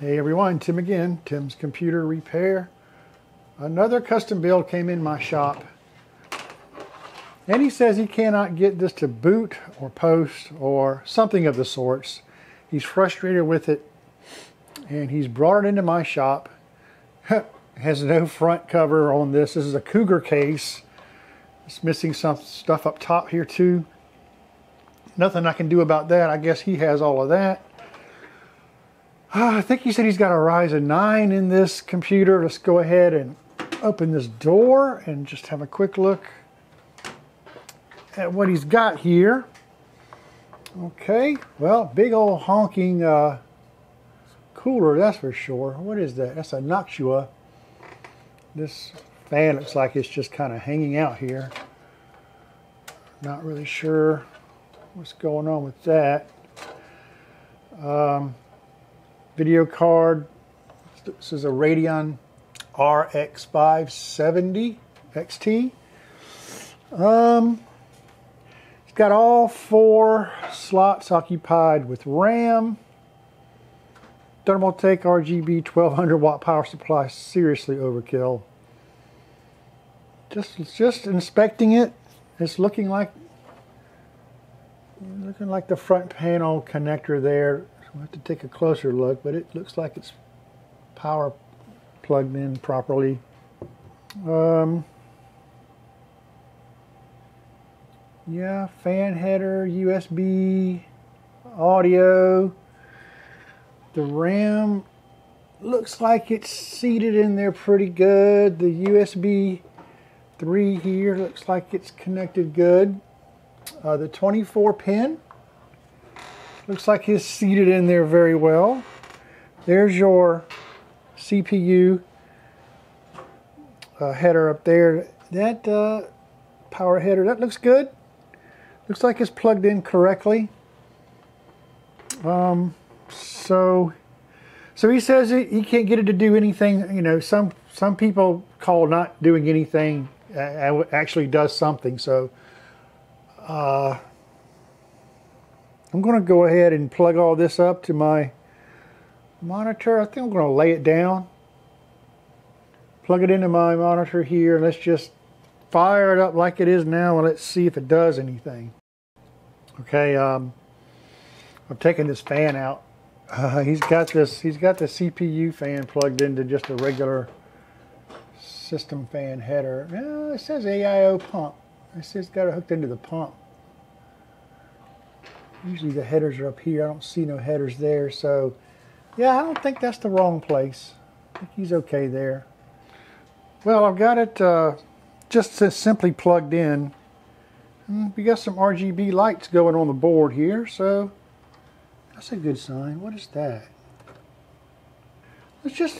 Hey everyone, Tim again, Tim's Computer Repair. Another custom build came in my shop and he says he cannot get this to boot or post or something of the sorts. He's frustrated with it and he's brought it into my shop. Has no front cover on this. This is a Cougar case. It's missing some stuff up top here too. Nothing I can do about that. I guess he has all of that. I think he said he's got a Ryzen 9 in this computer. Let's go ahead and open this door and just have a quick look at what he's got here. Okay, well, big old honking cooler, that's for sure. What is that? That's a Noctua. This fan looks like it's just kind of hanging out here. Not really sure what's going on with that. Video card, this is a Radeon RX 570 XT. It's got all four slots occupied with RAM. Thermaltake RGB 1200 watt power supply, seriously overkill. Just inspecting it, it's looking like the front panel connector there. We'll have to take a closer look, but it looks like it's power plugged in properly. Yeah, fan header, USB, audio. The RAM looks like it's seated in there pretty good. The USB 3 here looks like it's connected good. The 24 pin. Looks like it's seated in there very well. There's your CPU header up there. That power header, that looks good. Looks like it's plugged in correctly. So he says he can't get it to do anything. You know, some people call not doing anything actually does something. So. I'm going to go ahead and plug all this up to my monitor. I think I'm going to lay it down, plug it into my monitor here, and let's just fire it up like it is now and let's see if it does anything. Okay, I'm taking this fan out. He's got the CPU fan plugged into just a regular system fan header. It says AIO pump. It says it's got it hooked into the pump. Usually the headers are up here. I don't see no headers there. So, yeah, I don't think that's the wrong place. I think he's okay there. Well, I've got it just simply plugged in. We got some RGB lights going on the board here, so that's a good sign. What is that? Let's just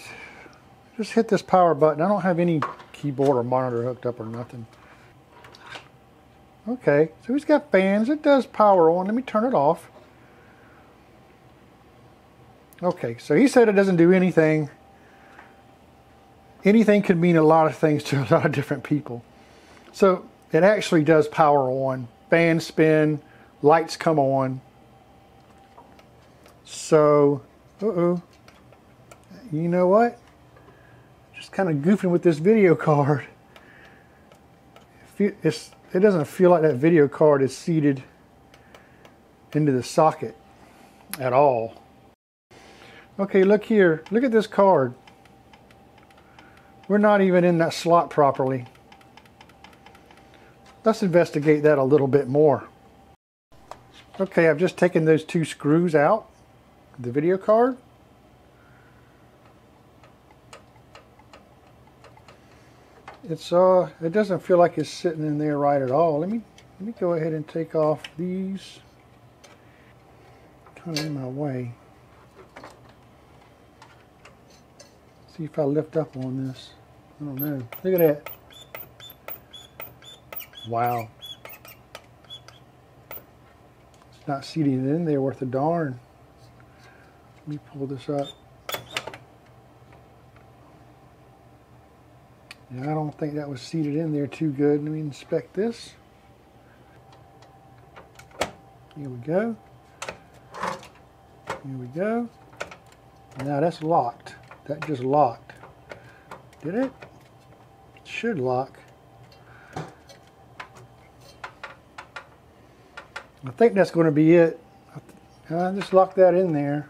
hit this power button. I don't have any keyboard or monitor hooked up or nothing. Okay, so he's got fans. It does power on. Let me turn it off. Okay, so he said it doesn't do anything. Anything could mean a lot of things to a lot of different people. So it actually does power on. Fans spin, lights come on. So, you know what? Just kind of goofing with this video card. It doesn't feel like that video card is seated into the socket at all. Okay, look here. Look at this card. We're not even in that slot properly. Let's investigate that a little bit more. Okay, I've just taken those two screws out. The video card. It's it doesn't feel like it's sitting in there right at all. Let me go ahead and take off these. Kind of in my way. See if I lift up on this. I don't know. Look at that. Wow. It's not seated in there worth a darn. Let me pull this up. I don't think that was seated in there too good. Let me inspect this. Here we go. Here we go. Now that's locked. That just locked. Did it? It should lock. I think that's going to be it. I just locked that in there.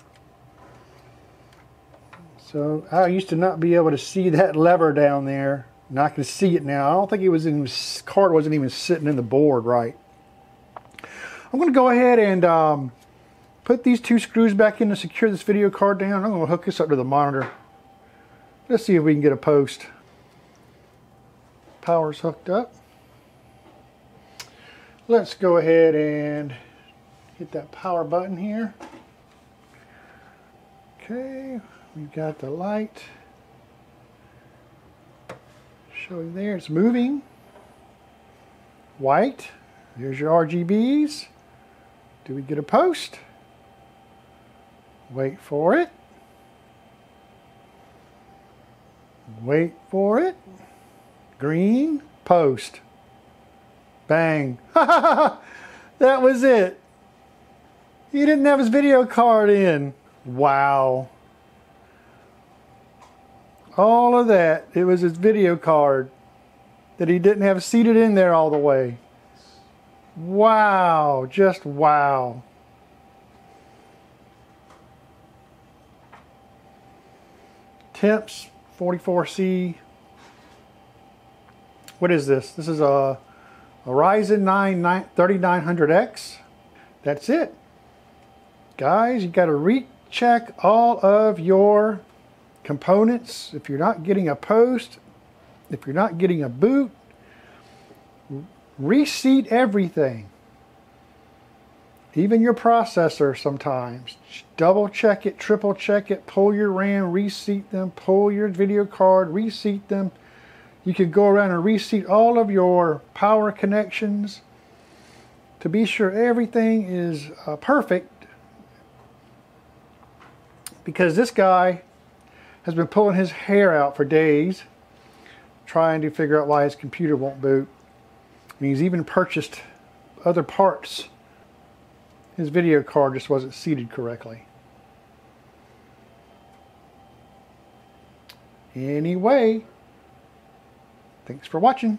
So I used to not be able to see that lever down there. Now I can see it now. I don't think it was in, the card wasn't even sitting in the board right. I'm going to go ahead and put these two screws back in to secure this video card down. I'm going to hook this up to the monitor. Let's see if we can get a post. Power's hooked up. Let's go ahead and hit that power button here. Okay, we've got the light showing there. It's moving. White. There's your RGBs. Do we get a post? Wait for it. Wait for it. Green. Post. Bang. That was it. He didn't have his video card in. Wow. All of that, it was his video card that he didn't have seated in there all the way. Wow, just wow. Temps 44C. What is this? This is a Ryzen 9 3900X. That's it. Guys, you got to recheck all of your components. If you're not getting a post, if you're not getting a boot, reseat everything. Even your processor sometimes. Double check it, triple check it, pull your RAM, reseat them, pull your video card, reseat them. You could go around and reseat all of your power connections to be sure everything is perfect, because this guy has been pulling his hair out for days trying to figure out why his computer won't boot. And he's even purchased other parts. His video card just wasn't seated correctly. Anyway, thanks for watching.